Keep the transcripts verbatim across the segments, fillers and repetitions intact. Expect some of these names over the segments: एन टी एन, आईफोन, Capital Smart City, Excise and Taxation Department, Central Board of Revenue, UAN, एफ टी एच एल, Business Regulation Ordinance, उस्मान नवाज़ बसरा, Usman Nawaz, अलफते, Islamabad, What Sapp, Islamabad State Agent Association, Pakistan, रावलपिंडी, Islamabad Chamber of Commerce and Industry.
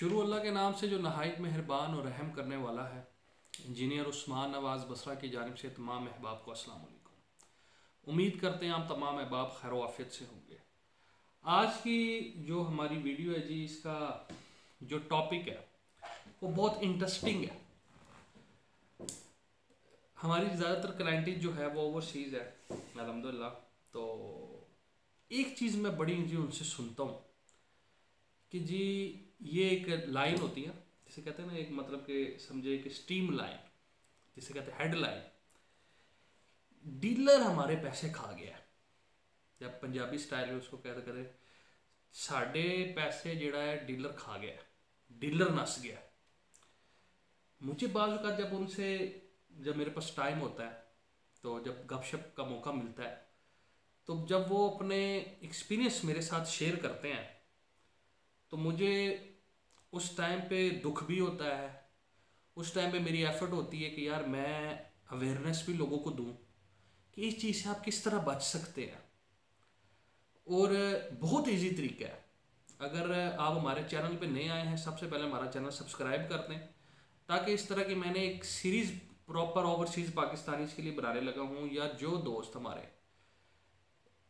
शुरू अल्लाह के नाम से जो नहायत मेहरबान और रहम करने वाला है। इंजीनियर उस्मान नवाज़ बसरा की जानिब से तमाम अहबाब को अस्सलाम वालेकुम। उम्मीद करते हैं आप तमाम अहबाब खैर आफियत से होंगे। आज की जो हमारी वीडियो है जी, इसका जो टॉपिक है वो बहुत इंटरेस्टिंग है। हमारी ज़्यादातर क्लाइंट जो है वो ओवरसीज़ है अलहम्दुलिल्लाह। तो एक चीज़ मैं बड़ी जी उनसे सुनता हूँ कि जी ये एक लाइन होती है जिसे कहते हैं ना, एक मतलब के समझे कि स्टीम लाइन जिसे कहते हैं हेडलाइन, डीलर हमारे पैसे खा गया है। जब पंजाबी स्टाइल में उसको कहते कहते साढ़े पैसे जड़ा है डीलर खा गया है, डीलर नस गया है। मुझे बाज़ औक़ात जब उनसे जब मेरे पास टाइम होता है तो जब गपशप का मौका मिलता है तो जब वो अपने एक्सपीरियंस मेरे साथ शेयर करते हैं तो मुझे उस टाइम पे दुख भी होता है। उस टाइम पे मेरी एफर्ट होती है कि यार मैं अवेयरनेस भी लोगों को दूं कि इस चीज़ से आप किस तरह बच सकते हैं। और बहुत इजी तरीका है। अगर आप हमारे चैनल पे नए आए हैं, सबसे पहले हमारा चैनल सब्सक्राइब कर दें ताकि इस तरह की मैंने एक सीरीज़ प्रॉपर ओवरसीज़ पाकिस्तानीज़ के लिए बनाने लगा हूँ, या जो दोस्त हमारे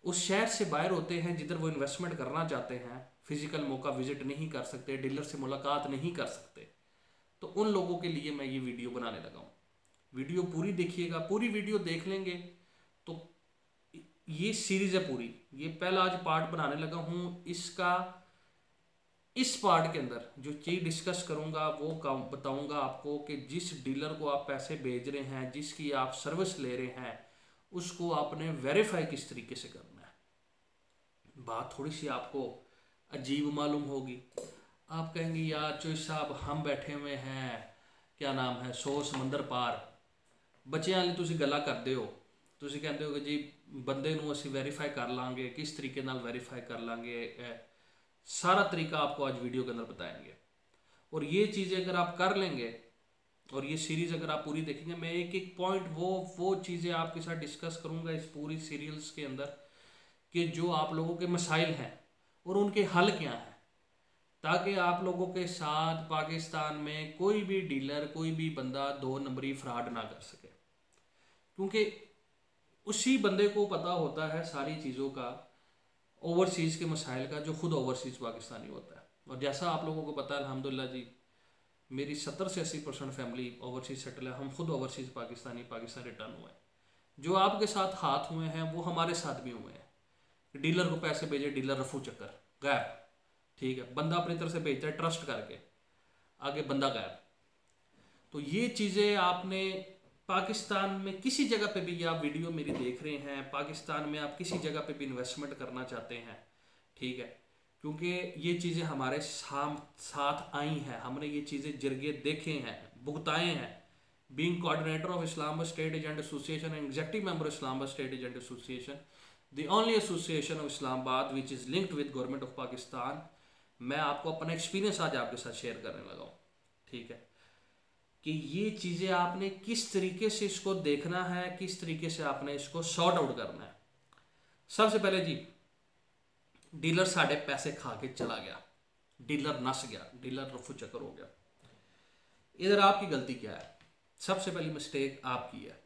उस शहर से बाहर होते हैं जिधर वो इन्वेस्टमेंट करना चाहते हैं, फिज़िकल मौका विज़िट नहीं कर सकते, डीलर से मुलाकात नहीं कर सकते, तो उन लोगों के लिए मैं ये वीडियो बनाने लगा हूँ। वीडियो पूरी देखिएगा, पूरी वीडियो देख लेंगे तो ये सीरीज़ है पूरी। ये पहला आज पार्ट बनाने लगा हूँ। इसका इस पार्ट के अंदर जो चीज़ डिस्कस करूँगा वो बताऊँगा आपको कि जिस डीलर को आप पैसे भेज रहे हैं, जिसकी आप सर्विस ले रहे हैं, उसको आपने वेरीफाई किस तरीके से करना है। बात थोड़ी सी आपको अजीब मालूम होगी। आप कहेंगे यार चोइस साहब हम बैठे हुए हैं क्या नाम है सौ समंदर पार, बच्चे वाली तुम गला करते हो, तुम कहते हो कि जी बंदे नूं असीं वेरीफाई कर लाँगे, किस तरीके नाल वेरीफाई कर लाँगे, सारा तरीका आपको आज वीडियो के अंदर बताएंगे। और ये चीज़ें अगर आप कर लेंगे और ये सीरीज़ अगर आप पूरी देखेंगे, मैं एक एक पॉइंट वो वो चीज़ें आपके साथ डिस्कस करूँगा इस पूरी सीरीज़ के अंदर कि जो आप लोगों के मसाइल हैं और उनके हल क्या हैं, ताकि आप लोगों के साथ पाकिस्तान में कोई भी डीलर, कोई भी बंदा दो नंबरी फ्रॉड ना कर सके। क्योंकि उसी बंदे को पता होता है सारी चीज़ों का, ओवरसीज़ के मसाइल का, जो खुद ओवरसीज़ पाकिस्तानी होता है। और जैसा आप लोगों को पता है अल्हम्दुलिल्लाह जी, मेरी सत्तर से अस्सी परसेंट फैमिली ओवरसीज़ सेटल है। हम खुद ओवरसीज़ पाकिस्तानी पाकिस्तान रिटर्न हुए हैं। जो आपके साथ हाथ हुए हैं वो हमारे साथ भी हुए हैं। डीलर को पैसे भेजे, डीलर रफू चक्कर गायब, ठीक है, बंदा अपनी तरफ से भेजता है ट्रस्ट करके, आगे बंदा गायब। तो ये चीज़ें आपने पाकिस्तान में किसी जगह पे भी, आप वीडियो मेरी देख रहे हैं, पाकिस्तान में आप किसी जगह पे भी इन्वेस्टमेंट करना चाहते हैं, ठीक है, क्योंकि ये चीज़ें हमारे साथ आई हैं, हमने ये चीज़ें जरिए देखे हैं, भुगताए हैं। Being coordinator of Islamabad state agent association and executive member Islamabad state agent association, The only association of Islamabad which is linked with government of Pakistan, मैं आपको अपना एक्सपीरियंस आज आपके साथ शेयर करने लगा हूँ, ठीक है, कि ये चीज़ें आपने किस तरीके से इसको देखना है, किस तरीके से आपने इसको सॉर्ट आउट करना है। सबसे पहले जी, डीलर साढ़े पैसे खा के चला गया, डीलर नस गया, डीलर रफू चक्कर हो गया। इधर आपकी गलती क्या है? सबसे पहली मिस्टेक आपकी है।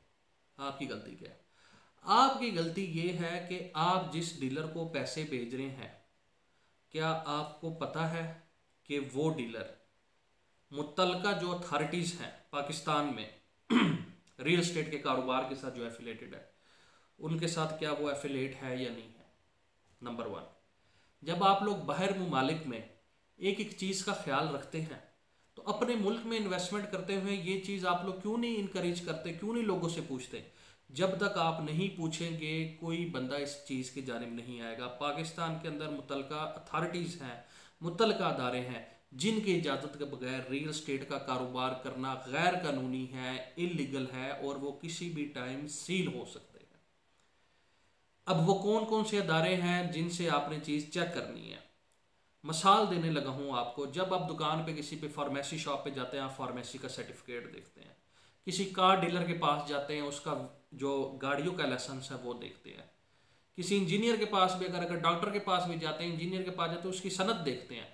आपकी गलती क्या है? आपकी गलती ये है कि आप जिस डीलर को पैसे भेज रहे हैं, क्या आपको पता है कि वो डीलर मुतलका जो अथॉरिटीज़ हैं पाकिस्तान में रियल एस्टेट के कारोबार के साथ जो एफिलेटेड है, उनके साथ क्या वो एफिलेट है या नहीं है? नंबर वन, जब आप लोग बाहर मुमालिक में एक एक चीज़ का ख्याल रखते हैं तो अपने मुल्क में इन्वेस्टमेंट करते हुए ये चीज़ आप लोग क्यों नहीं इनकरेज करते, क्यों नहीं लोगों से पूछते? जब तक आप नहीं पूछेंगे कोई बंदा इस चीज़ की जानिब नहीं आएगा। पाकिस्तान के अंदर मुतलका अथॉरिटीज़ हैं, मुतलका अदारे हैं, जिनकी इजाज़त के बगैर रियल स्टेट का कारोबार करना गैर कानूनी है, इलीगल है, और वो किसी भी टाइम सील हो सकते हैं। अब वो कौन कौन से अदारे हैं जिनसे आपने चीज़ चेक करनी है? मिसाल देने लगा हूँ आपको। जब आप दुकान पर किसी पे फार्मेसी शॉप पर जाते हैं, आप फार्मेसी का सर्टिफिकेट देखते हैं, किसी कार डीलर के पास जाते हैं, उसका जो गाड़ियों का लाइसेंस है वो देखते हैं, किसी इंजीनियर के पास भी अगर अगर डॉक्टर के पास भी जाते हैं, इंजीनियर के पास जाते हैं, उसकी सनद देखते हैं।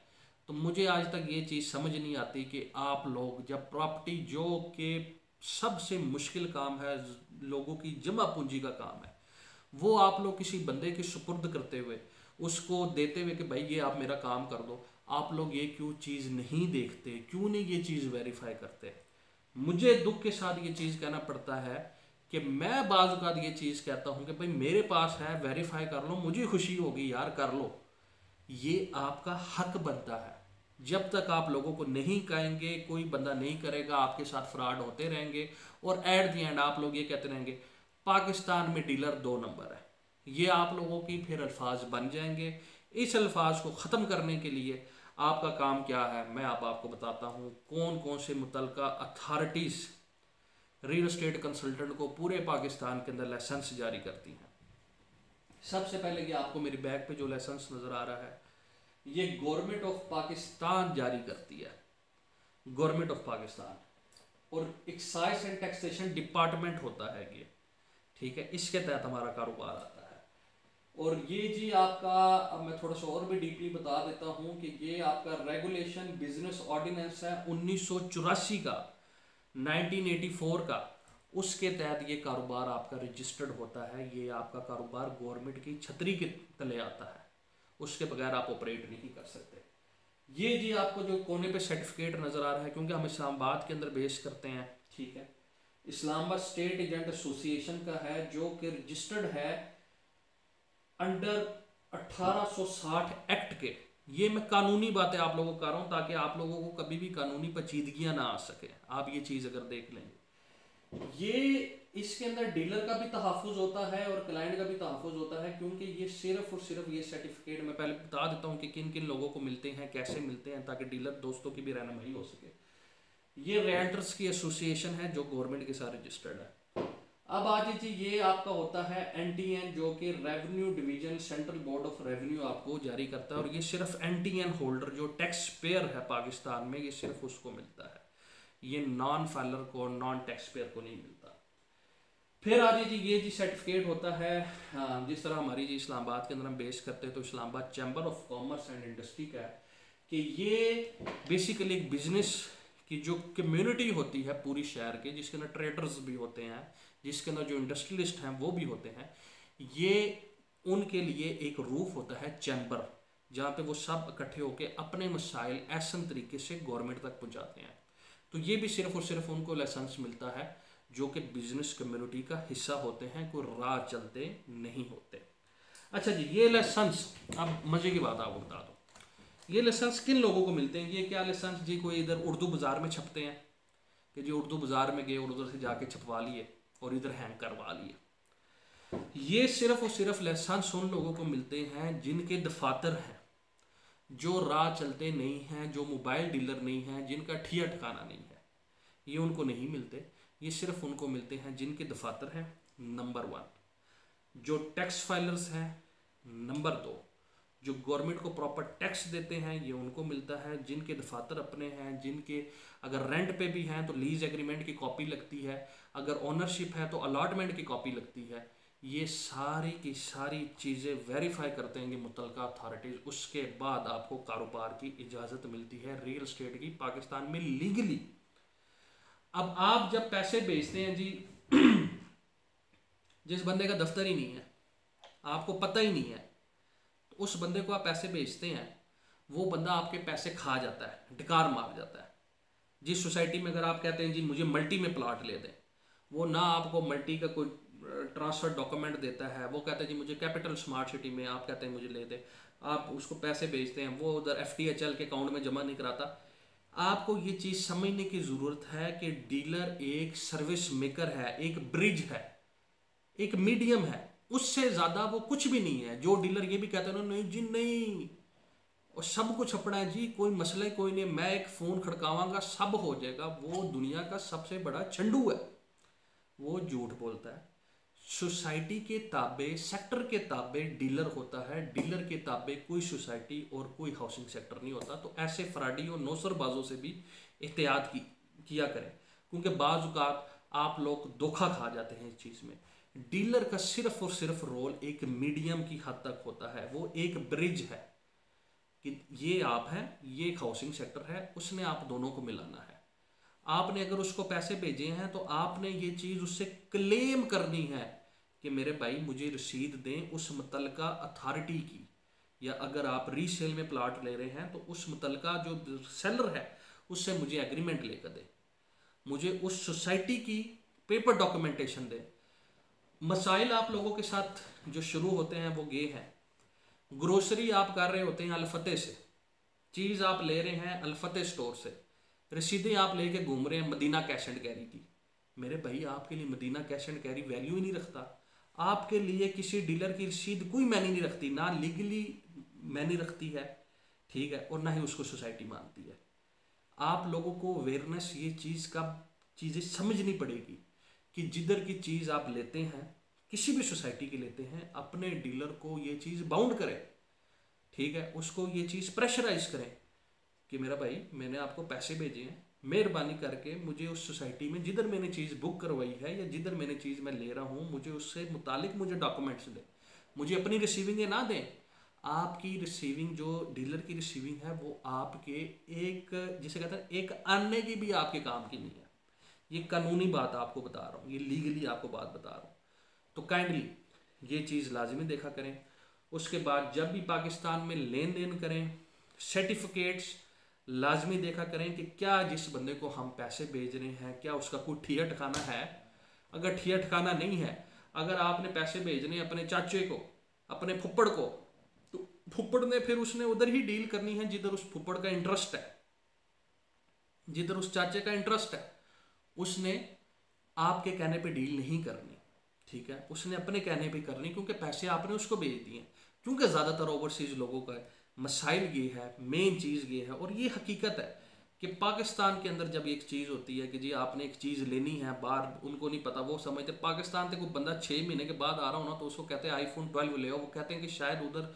तो मुझे आज तक ये चीज़ समझ नहीं आती कि आप लोग जब प्रॉपर्टी जो के सबसे मुश्किल काम है, लोगों की जमा पूंजी का काम है, वो आप लोग किसी बंदे के सुपुर्द करते हुए उसको देते हुए कि भाई ये आप मेरा काम कर दो, आप लोग ये क्यों चीज़ नहीं देखते, क्यों नहीं ये चीज़ वेरीफाई करते। मुझे दुख के साथ ये चीज़ कहना पड़ता है कि मैं बाज़ औक़ात ये चीज़ कहता हूँ कि भाई मेरे पास है, वेरीफाई कर लो, मुझे खुशी होगी यार, कर लो। ये आपका हक बनता है। जब तक आप लोगों को नहीं कहेंगे, कोई बंदा नहीं करेगा, आपके साथ फ्रॉड होते रहेंगे और एट दी एंड आप लोग ये कहते रहेंगे पाकिस्तान में डीलर दो नंबर है। ये आप लोगों की फिर अल्फाज बन जाएंगे। इस अल्फाज को ख़त्म करने के लिए आपका काम क्या है, मैं आप आपको बताता हूँ। कौन कौन से मुतलका अथॉरिटीज़ रियल इस्टेट कंसल्टेंट को पूरे पाकिस्तान के अंदर लाइसेंस जारी करती हैं। सबसे पहले ये आपको मेरी बैग पे जो लाइसेंस नज़र आ रहा है, ये गवर्नमेंट ऑफ पाकिस्तान जारी करती है, गवर्नमेंट ऑफ पाकिस्तान, और एक्साइज एंड टैक्सेशन डिपार्टमेंट होता है ये, ठीक है। इसके तहत हमारा कारोबार आता है। और ये जी आपका, अब मैं थोड़ा सा और भी डीपली बता देता हूँ कि ये आपका रेगुलेशन बिजनेस ऑर्डिनेंस है उन्नीस सौ चौरासी का, नाइनटीन एटी फोर का। उसके तहत ये कारोबार आपका रजिस्टर्ड होता है। ये आपका कारोबार गवर्नमेंट की छतरी के तले आता है, उसके बगैर आप ऑपरेट नहीं कर सकते। ये जी आपको जो कोने पे सर्टिफिकेट नज़र आ रहा है, क्योंकि हम इस्लामाबाद के अंदर बेस करते हैं, ठीक है, इस्लामाबाद स्टेट एजेंट एसोसिएशन का है, जो कि रजिस्टर्ड है अंडर अट्ठारह सौ साठ एक्ट के। ये मैं कानूनी बातें आप लोगों को कर रहा हूँ ताकि आप लोगों को कभी भी कानूनी पेचीदगियाँ ना आ सके। आप ये चीज़ अगर देख लेंगे, ये इसके अंदर डीलर का भी तहफ़ुज़ होता है और क्लाइंट का भी तहफ़ुज़ होता है, क्योंकि ये सिर्फ और सिर्फ ये सर्टिफिकेट मैं पहले बता देता हूँ कि किन किन लोगों को मिलते हैं, कैसे मिलते हैं, ताकि डीलर दोस्तों की भी रहनुमाई हो सके। ये रेंटर्स की एसोसिएशन है जो गवर्नमेंट के साथ रजिस्टर्ड है। अब आ जाइए, ये आपका होता है एन टी एन, जो कि revenue division central board of revenue आपको जारी करता है। और ये सिर्फ एन टी एन होल्डर जो टैक्स पेयर है पाकिस्तान में, ये सिर्फ उसको मिलता है, ये नॉन फाइलर को, नॉन टैक्स पेयर को नहीं मिलता। फिर आ जाइए, ये जी सर्टिफिकेट होता है, जिस तरह हमारी जी इस्लामाबाद के अंदर हम बेस करते हैं तो Islamabad chamber of commerce and industry का है, कि ये बेसिकली एक बिजनेस कि जो कम्युनिटी होती है पूरी शहर के, जिसके अंदर ट्रेडर्स भी होते हैं, जिसके अंदर जो इंडस्ट्रियलिस्ट हैं वो भी होते हैं, ये उनके लिए एक रूफ होता है चैम्बर, जहाँ पे वो सब इकट्ठे होकर अपने मसाइल ऐसा तरीके से गवर्नमेंट तक पहुँचाते हैं। तो ये भी सिर्फ और सिर्फ उनको लाइसेंस मिलता है जो कि बिजनेस कम्युनिटी का हिस्सा होते हैं, कोई राह चलते नहीं होते। अच्छा जी, ये लाइसेंस, अब मज़े की बात आपको बता दो, ये लाइसेंस किन लोगों को मिलते हैं। ये क्या लाइसेंस जी, कोई इधर उर्दू बाज़ार में छपते हैं कि जी उर्दू बाज़ार में गए और उधर से जाके छपवा लिए और इधर हैंग करवा लिए। ये सिर्फ और सिर्फ लाइसेंस उन लोगों को मिलते हैं जिनके दफातर हैं, जो राह चलते नहीं हैं, जो मोबाइल डीलर नहीं हैं, जिनका ठिया ठिकाना नहीं है, ये उनको नहीं मिलते। ये सिर्फ उनको मिलते हैं जिनके दफातर हैं, नंबर वन, जो टैक्स फाइलर्स हैं, नंबर दो, जो गवर्नमेंट को प्रॉपर टैक्स देते हैं, ये उनको मिलता है, जिनके दफातर अपने हैं, जिनके अगर रेंट पे भी हैं तो लीज़ एग्रीमेंट की कॉपी लगती है, अगर ओनरशिप है तो अलाटमेंट की कॉपी लगती है। ये सारी की सारी चीज़ें वेरीफाई करते हैं ये मुतलका अथॉरिटीज़। उसके बाद आपको कारोबार की इजाज़त मिलती है रियल इस्टेट की पाकिस्तान में लीगली। अब आप जब पैसे बेचते हैं जी, जिस बंदे का दफ्तर ही नहीं है, आपको पता ही नहीं है, उस बंदे को आप पैसे बेचते हैं, वो बंदा आपके पैसे खा जाता है, डकार मार जाता है। जिस सोसाइटी में अगर आप कहते हैं जी मुझे मल्टी में प्लाट ले दें, वो ना आपको मल्टी का कोई ट्रांसफ़र डॉक्यूमेंट देता है, वो कहता है जी मुझे कैपिटल स्मार्ट सिटी में, आप कहते हैं मुझे ले दें, आप उसको पैसे बेचते हैं, वो उधर एफ टी एच एल के अकाउंट में जमा नहीं कराता। आपको ये चीज़ समझने की ज़रूरत है कि डीलर एक सर्विस मेकर है, एक ब्रिज है, एक मीडियम है, उससे ज़्यादा वो कुछ भी नहीं है। जो डीलर ये भी कहते हैं नहीं जी नहीं और सब कुछ अपना है जी, कोई मसला कोई नहीं, मैं एक फ़ोन खड़कावांगा सब हो जाएगा, वो दुनिया का सबसे बड़ा चंडू है, वो झूठ बोलता है। सोसाइटी के ताबे, सेक्टर के ताबे डीलर होता है, डीलर के ताबे कोई सोसाइटी और कोई हाउसिंग सेक्टर नहीं होता। तो ऐसे फ्राडी और नौसरबाजों से भी एहतियात की किया करें, क्योंकि बाज़ औक़ात आप लोग धोखा खा जाते हैं इस चीज़ में। डीलर का सिर्फ और सिर्फ रोल एक मीडियम की हद तक होता है, वो एक ब्रिज है, कि ये आप हैं, ये एक हाउसिंग सेक्टर है, उसमें आप दोनों को मिलाना है। आपने अगर उसको पैसे भेजे हैं तो आपने ये चीज़ उससे क्लेम करनी है कि मेरे भाई मुझे रसीद दें उस मुतलका अथॉरिटी की, या अगर आप रीसेल में प्लाट ले रहे हैं तो उस मुतलका जो सेलर है उससे मुझे एग्रीमेंट लेकर दें, मुझे उस सोसाइटी की पेपर डॉक्यूमेंटेशन दें। मसाइल आप लोगों के साथ जो शुरू होते हैं वो ये हैं। ग्रोसरी आप कर रहे होते हैं अलफते से, चीज़ आप ले रहे हैं अलफते स्टोर से, रसीदें आप लेके घूम रहे हैं मदीना कैश एंड कैरी की। मेरे भाई आपके लिए Medina cash and carry value ही नहीं रखता, आपके लिए किसी डीलर की रसीद कोई मायने नहीं रखती, ना लीगली मायने रखती है, ठीक है, और ना ही उसको सोसाइटी मानती है। आप लोगों को अवेयरनेस ये चीज़ का चीज़ें समझनी पड़ेगी कि जिधर की चीज़ आप लेते हैं, किसी भी सोसाइटी की लेते हैं, अपने डीलर को ये चीज़ बाउंड करें, ठीक है, उसको ये चीज़ प्रेशराइज करें कि मेरा भाई मैंने आपको पैसे भेजे हैं, मेहरबानी करके मुझे उस सोसाइटी में जिधर मैंने चीज़ बुक करवाई है या जिधर मैंने चीज़ मैं ले रहा हूँ मुझे उससे मुतालिक मुझे डॉक्यूमेंट्स दें, मुझे अपनी रिसीविंगें ना दें। आपकी रिसीविंग जो डीलर की रिसीविंग है वो आपके एक जिसे कहते हैं एक आने की भी आपके काम की नहीं है। ये कानूनी बात आपको बता रहा हूँ, ये लीगली आपको बात बता रहा हूँ, तो काइंडली ये चीज़ लाजमी देखा करें। उसके बाद जब भी पाकिस्तान में लेन देन करें, सर्टिफिकेट्स लाजमी देखा करें कि क्या जिस बंदे को हम पैसे भेज रहे हैं क्या उसका कोई ठिया ठिकाना है। अगर ठिया ठिकाना नहीं है, अगर आपने पैसे भेजने अपने चाचे को, अपने फुप्पड़ को, तो फुप्पड़ ने फिर उसने उधर ही डील करनी है जिधर उस फुप्पड़ का इंटरेस्ट है, जिधर उस चाचे का इंटरेस्ट है, उसने आपके कहने पर डील नहीं करनी, ठीक है, उसने अपने कहने पर करनी, क्योंकि पैसे आपने उसको भेज दिए। क्योंकि ज़्यादातर ओवरसीज़ लोगों का मसाइल ये है, मेन चीज़ ये है, और ये हकीकत है कि पाकिस्तान के अंदर जब एक चीज़ होती है कि जी आपने एक चीज़ लेनी है, बाहर उनको नहीं पता, वो समझते पाकिस्तान से कोई बंदा छः महीने के बाद आ रहा होना तो उसको कहते हैं आईफोन ट्वेल्व ले आओ, वो कहते हैं कि शायद उधर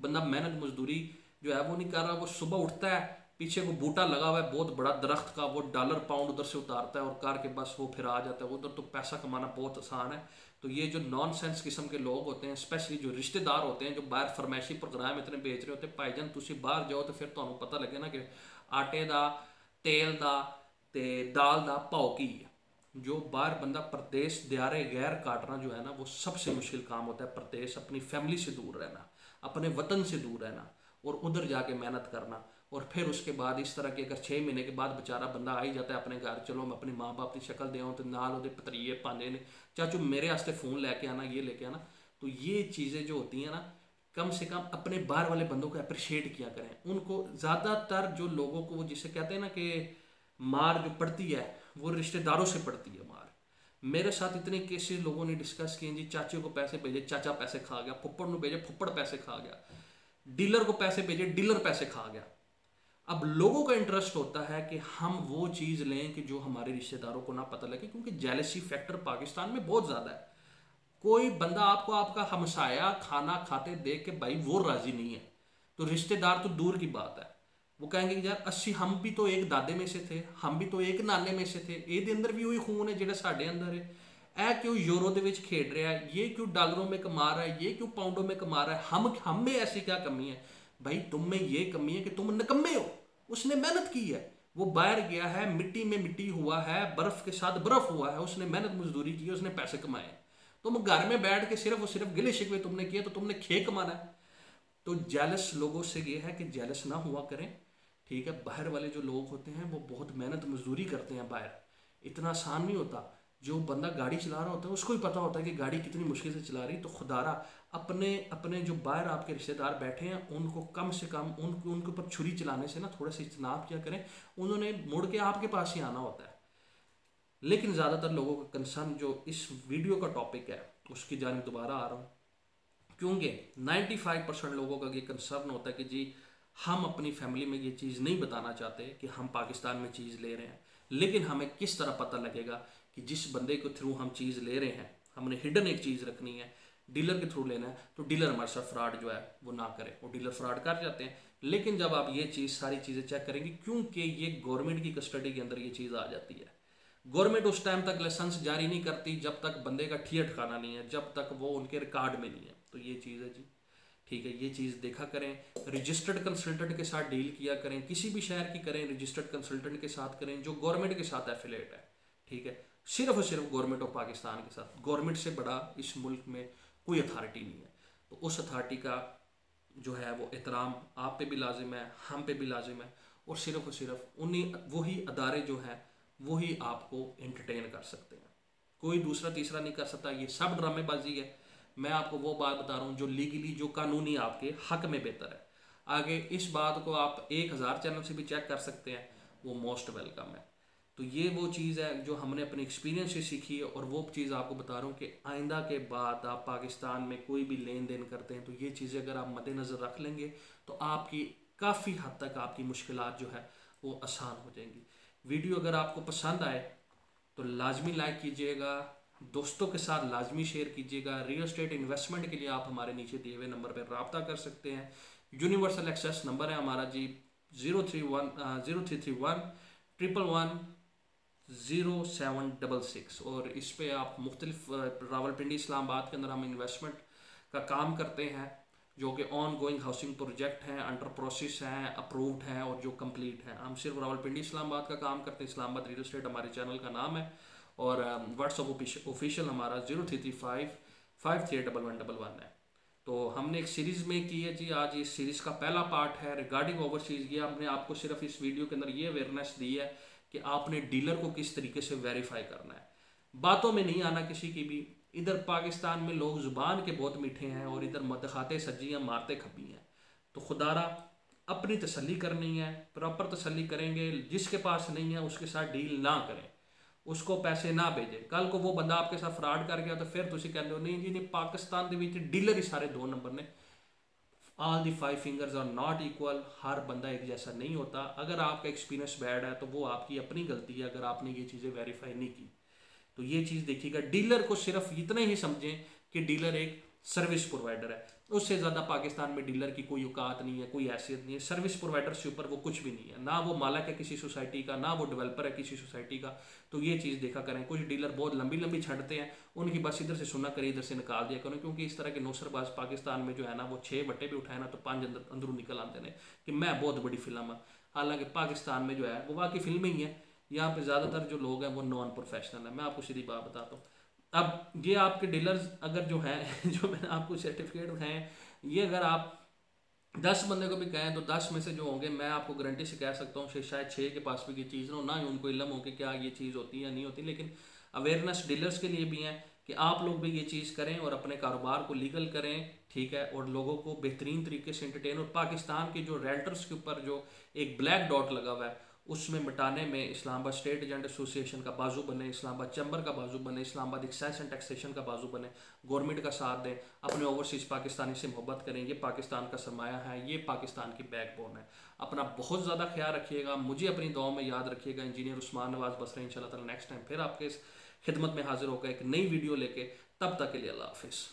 बंदा मेहनत मजदूरी जो है वो नहीं कर रहा, वो सुबह उठता है, पीछे को बूटा लगा हुआ है बहुत बड़ा दरख्त का, वो डॉलर पाउंड उधर से उतारता है और कार के बस वो फिर आ जाता है, उधर तो पैसा कमाना बहुत आसान है। तो ये जो नॉनसेंस किस्म के लोग होते हैं, स्पेशली जो रिश्तेदार होते हैं, जो बाहर फरमाइशी प्रोग्राम इतने बेच रहे होते हैं, भाईजान तुम बाहर जाओ तो फिर तुम्हें तो पता लगे ना कि आटे का, तेल का, ते दाल का भाव की है। जो बाहर बंदा परदेस दियारे गैर काटना जो है ना वो सबसे मुश्किल काम होता है, परदेस, अपनी फैमिली से दूर रहना, अपने वतन से दूर रहना और उधर जाके मेहनत करना, और फिर उसके बाद इस तरह के अगर छः महीने के बाद बेचारा बंदा आ ही जाता है अपने घर, चलो मैं अपने माँ बाप की शक्ल देआं तो नाल उहदे पतरीए पांदे ने, चाचू मेरे वास्ते फ़ोन लैके आना, ये लेके आना। तो ये चीज़ें जो होती हैं ना, कम से कम अपने बाहर वाले बंदों को अप्रिशिएट किया करें। उनको ज़्यादातर जो लोगों को जिसे कहते हैं ना कि मार जो पड़ती है वो रिश्तेदारों से पड़ती है मार। मेरे साथ इतने केसेस लोगों ने डिस्कस किए जी, चाचे को पैसे भेजे, चाचा पैसे खा गया, फुप्पड़ को भेजे, फुप्पड़ पैसे खा गया, डीलर को पैसे भेजे, डीलर पैसे खा गया। अब लोगों का इंटरेस्ट होता है कि हम वो चीज़ लें कि जो हमारे रिश्तेदारों को ना पता लगे, क्योंकि जेलसी फैक्टर पाकिस्तान में बहुत ज़्यादा है। कोई बंदा आपको आपका हमसाया खाना खाते देख के भाई वो राज़ी नहीं है, तो रिश्तेदार तो दूर की बात है, वो कहेंगे कि यार अस्सी हम भी तो एक दादे में से थे, हम भी तो एक नाने में से थे, ये अंदर भी वही खून है जो साढ़े अंदर है, यह क्यों यूरो के विच खेड रहा है, ये क्यों डॉलरों में कमा रहा है, ये क्यों पाउंडों में कमा रहा है, हम हम में ऐसी क्या कमी है। भाई तुम में ये कमी है कि तुम निकम्मे हो, उसने मेहनत की है, वो बाहर गया है, मिट्टी में मिट्टी हुआ है, बर्फ़ के साथ बर्फ़ हुआ है, उसने मेहनत मजदूरी की है, उसने पैसे कमाए। तुम घर में बैठ के सिर्फ और सिर्फ गिले शिकवे तुमने किए तो तुमने खे कमाना है। तो जेलस लोगों से ये है कि जेलस ना हुआ करें, ठीक है। बाहर वाले जो लोग होते हैं वो बहुत मेहनत मजदूरी करते हैं, बाहर इतना आसान नहीं होता। जो बंदा गाड़ी चला रहा होता है उसको ही पता होता है कि गाड़ी कितनी मुश्किल से चला रही। तो खुदारा अपने अपने जो बाहर आपके रिश्तेदार बैठे हैं उनको कम से कम उनको उनके ऊपर छुरी चलाने से ना थोड़ा सा इज्तनाब किया करें। उन्होंने मुड़ के आपके पास ही आना होता है। लेकिन ज़्यादातर लोगों का कंसर्न जो इस वीडियो का टॉपिक है उसकी जानिब दोबारा आ रहा हूँ, क्योंकि नाइन्टी फाइव परसेंट लोगों का ये कंसर्न होता है कि जी हम अपनी फैमिली में ये चीज़ नहीं बताना चाहते कि हम पाकिस्तान में चीज़ ले रहे हैं, लेकिन हमें किस तरह पता लगेगा कि जिस बंदे के थ्रू हम चीज़ ले रहे हैं, हमने हिडन एक चीज़ रखनी है, डीलर के थ्रू लेना है, तो डीलर हमारे साथ फ्रॉड जो है वो ना करे। वो डीलर फ्रॉड कर जाते हैं, लेकिन जब आप ये चीज़ सारी चीज़ें चेक करेंगे, क्योंकि ये गवर्नमेंट की कस्टडी के अंदर ये चीज़ आ जाती है। गवर्नमेंट उस टाइम तक लाइसेंस जारी नहीं करती जब तक बंदे का ठिया ठिकाना नहीं है, जब तक वो उनके रिकॉर्ड में नहीं है। तो ये चीज़ है जी, ठीक है, ये चीज़ देखा करें। रजिस्टर्ड कंसल्टेंट के साथ डील किया करें, किसी भी शहर की करें रजिस्टर्ड कंसल्टेंट के साथ करें जो गवर्नमेंट के साथ एफिलिएट है, ठीक है, सिर्फ और सिर्फ गवर्नमेंट ऑफ पाकिस्तान के साथ। गवर्नमेंट से बड़ा इस मुल्क में कोई अथॉरिटी नहीं है, तो उस अथॉरिटी का जो है वो एहतराम आप पे भी लाजिम है, हम पे भी लाजिम है, और सिर्फ और सिर्फ उन्हीं वही अदारे जो हैं वही आपको एंटरटेन कर सकते हैं, कोई दूसरा तीसरा नहीं कर सकता। ये सब ड्रामेबाजी है। मैं आपको वो बात बता रहा हूँ जो लीगली, जो कानूनी आपके हक में बेहतर है। आगे इस बात को आप एक हज़ार चैनल से भी चेक कर सकते हैं, वो मोस्ट वेलकम है। तो ये वो चीज़ है जो हमने अपने एक्सपीरियंस से सीखी है, और वो चीज़ आपको बता रहा हूँ कि आइंदा के बाद आप पाकिस्तान में कोई भी लेन देन करते हैं तो ये चीज़ें अगर आप मद्देनज़र रख लेंगे तो आपकी काफ़ी हद तक आपकी मुश्किलात जो है वो आसान हो जाएंगी। वीडियो अगर आपको पसंद आए तो लाजमी लाइक कीजिएगा, दोस्तों के साथ लाजमी शेयर कीजिएगा। रियल एस्टेट इन्वेस्टमेंट के लिए आप हमारे नीचे दिए हुए नंबर पर रब्ता कर सकते हैं। यूनिवर्सल एक्सेस नंबर है हमारा जी zero three one zero three three one triple one zero seven double six, और इस पर आप मुख्तलिफ रावलपिंडी इस्लामाबाद के अंदर हम इन्वेस्टमेंट का काम करते हैं जो कि ऑन गोइंग हाउसिंग प्रोजेक्ट हैं, अंडर प्रोसेस हैं, अप्रूव्ड हैं और जो कंप्लीट हैं। हम सिर्फ रावलपिंडी इस्लामाबाद का काम करते हैं। इस्लामाबाद रियल एस्टेट हमारे चैनल का नाम है, और व्हाट्सअप ऑफिशियल हमारा zero three three five five three double one double one है। तो हमने एक सीरीज़ में की है जी, आज इस सीरीज़ का पहला पार्ट है रिगार्डिंग ओवरसीज़। ये हमने आपको सिर्फ इस वीडियो के अंदर ये अवेयरनेस दी है कि आपने डीलर को किस तरीके से वेरीफाई करना है। बातों में नहीं आना किसी की भी। इधर पाकिस्तान में लोग ज़ुबान के बहुत मीठे हैं और इधर मदखाते सज्जी हैं, मारते खपी हैं। तो खुदारा अपनी तसल्ली करनी है, प्रॉपर तसल्ली करेंगे। जिसके पास नहीं है उसके साथ डील ना करें, उसको पैसे ना भेजें। कल को वो बंदा आपके साथ फ्रॉड कर गया तो फिर तुम कहते हो नहीं जी नहीं, पाकिस्तान के विच डीलर ही सारे दो नंबर ने। All the five fingers are not equal, हर बंदा एक जैसा नहीं होता। अगर आपका एक्सपीरियंस बैड है तो वो आपकी अपनी गलती है, अगर आपने ये चीज़ें वेरीफाई नहीं की। तो ये चीज़ देखिएगा, डीलर को सिर्फ इतना ही समझें कि डीलर एक सर्विस प्रोवाइडर है, उससे ज़्यादा पाकिस्तान में डीलर की कोई औकात नहीं है, कोई हैसियत नहीं है। सर्विस प्रोवाइडर से ऊपर वो कुछ भी नहीं है, ना वो मालिक है किसी सोसाइटी का, ना वो डेवलपर है किसी सोसाइटी का। तो ये चीज़ देखा करें। कुछ डीलर बहुत लंबी लंबी छड़ते हैं, उनकी बस इधर से सुना करें इधर से निकाल दिया करें, क्योंकि इस तरह के नौसरबाज पाकिस्तान में जो है ना वो छः बट्टे भी उठाए ना तो पाँच अंदर अंदरू निकल आते हैं कि मैं बहुत बड़ी फिल्म हूँ। हालांकि पाकिस्तान में जो है वो वाकई फिल्में ही हैं। यहाँ पर ज़्यादातर जो लोग हैं वो नॉन प्रोफेशनल है। मैं आपको सीधी बात बताता हूँ। अब ये आपके डीलर्स अगर जो हैं, जो मैंने आपको सर्टिफिकेट हैं, ये अगर आप दस बंदे को भी कहें तो दस में से जो होंगे, मैं आपको गारंटी से कह सकता हूँ शायद छः के पास भी ये चीज़ ना ना ही उनको इल्म हो कि क्या ये चीज़ होती है या नहीं होती। लेकिन अवेयरनेस डीलर्स के लिए भी है कि आप लोग भी ये चीज़ करें और अपने कारोबार को लीगल करें, ठीक है, और लोगों को बेहतरीन तरीके से इंटरटेन। और पाकिस्तान के जो रेंटर्स के ऊपर जो एक ब्लैक डॉट लगा हुआ है उसमें मिटाने में इस्लामाबाद स्टेट एजेंट एसोसिएशन का बाजू बने, इस्लामाबाद चैम्बर का बाजू बने, इस्लामाबाद एक्साइज एंड टैक्सेशन का बाजू बने। गवर्नमेंट का साथ दें, अपने ओवरसीज़ पाकिस्तानी से मोहब्बत करें। ये पाकिस्तान का सरमाया है, ये पाकिस्तान की बैकबोन है। अपना बहुत ज़्यादा ख्याल रखिएगा, मुझे अपनी दुआओं में याद रखिएगा। इंजीनियर उस्मान नवाज बसरे इंशाल्लाह ताला नेक्स्ट टाइम फिर आपके इस खिदमत में हाजिर होगा एक नई वीडियो लेके। तब तक के लिए अल्लाह हाफिज़।